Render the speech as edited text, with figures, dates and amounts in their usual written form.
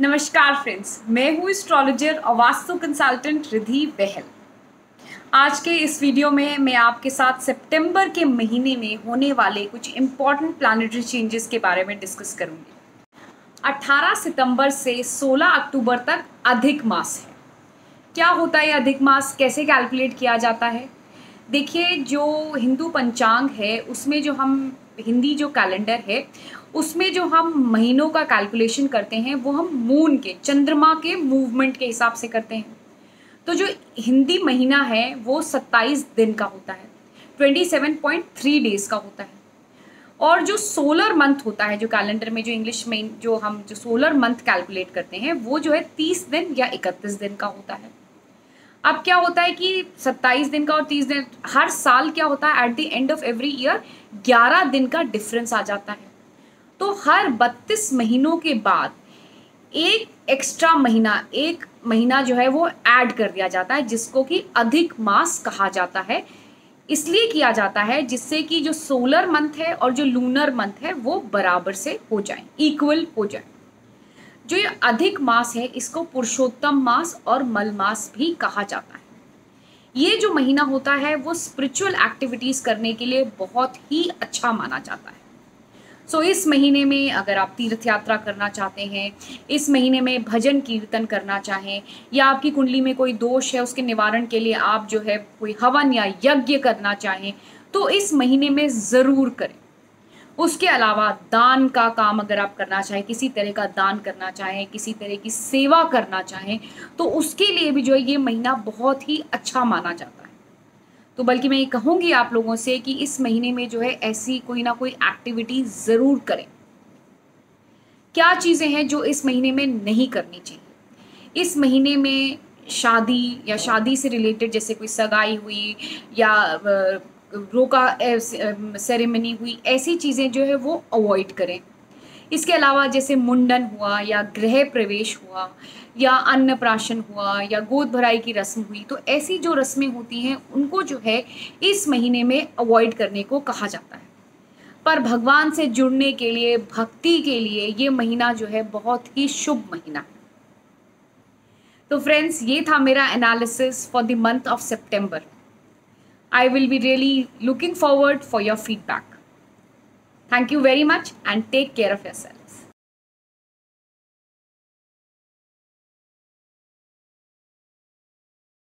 नमस्कार फ्रेंड्स, मैं हूँ एस्ट्रोलॉजर और वास्तु कंसल्टेंट रिधि बहल। आज के इस वीडियो में मैं आपके साथ सितंबर के महीने में होने वाले कुछ इम्पॉर्टेंट प्लानिटरी चेंजेस के बारे में डिस्कस करूँगी। 18 सितंबर से 16 अक्टूबर तक अधिक मास है। क्या होता है अधिक मास, कैसे कैलकुलेट किया जाता है? देखिए, जो हिंदू पंचांग है उसमें जो हम हिंदी जो कैलेंडर है उसमें जो हम महीनों का कैलकुलेशन करते हैं वो हम मून के, चंद्रमा के मूवमेंट के हिसाब से करते हैं। तो जो हिंदी महीना है वो 27 दिन का होता है, 27.3 डेज का होता है। और जो सोलर मंथ होता है जो कैलेंडर में, जो इंग्लिश में जो हम जो सोलर मंथ कैलकुलेट करते हैं वो जो है 30 दिन या 31 दिन का होता है। अब क्या होता है कि 27 दिन का और 30 दिन, हर साल क्या होता है at the end of every year 11 दिन का डिफरेंस आ जाता है। तो हर 32 महीनों के बाद एक एक्स्ट्रा महीना, एक महीना जो है वो ऐड कर दिया जाता है, जिसको कि अधिक मास कहा जाता है। इसलिए किया जाता है जिससे कि जो सोलर मंथ है और जो लूनर मंथ है वो बराबर से हो जाए, इक्वल हो जाए। जो ये अधिक मास है इसको पुरुषोत्तम मास और मल मास भी कहा जाता है। ये जो महीना होता है वो स्पिरिचुअल एक्टिविटीज़ करने के लिए बहुत ही अच्छा माना जाता है। सो इस महीने में अगर आप तीर्थ यात्रा करना चाहते हैं, इस महीने में भजन कीर्तन करना चाहें, या आपकी कुंडली में कोई दोष है उसके निवारण के लिए आप जो है कोई हवन या यज्ञ करना चाहें तो इस महीने में ज़रूर करें। उसके अलावा दान का काम अगर आप करना चाहें, किसी तरह का दान करना चाहें, किसी तरह की सेवा करना चाहें तो उसके लिए भी जो है ये महीना बहुत ही अच्छा माना जाता है। तो बल्कि मैं ये कहूँगी आप लोगों से कि इस महीने में जो है ऐसी कोई ना कोई एक्टिविटी ज़रूर करें। क्या चीज़ें हैं जो इस महीने में नहीं करनी चाहिए? इस महीने में शादी या शादी से रिलेटेड, जैसे कोई सगाई हुई या रोका सेरेमनी हुई, ऐसी चीज़ें जो है वो अवॉइड करें। इसके अलावा जैसे मुंडन हुआ या गृह प्रवेश हुआ या अन्नप्राशन हुआ या गोद भराई की रस्म हुई, तो ऐसी जो रस्में होती हैं उनको जो है इस महीने में अवॉइड करने को कहा जाता है। पर भगवान से जुड़ने के लिए, भक्ति के लिए ये महीना जो है बहुत ही शुभ महीना है। तो फ्रेंड्स, ये था मेरा analysis for the month of September. I will be really looking forward for your feedback. Thank you very much and take care of yourself.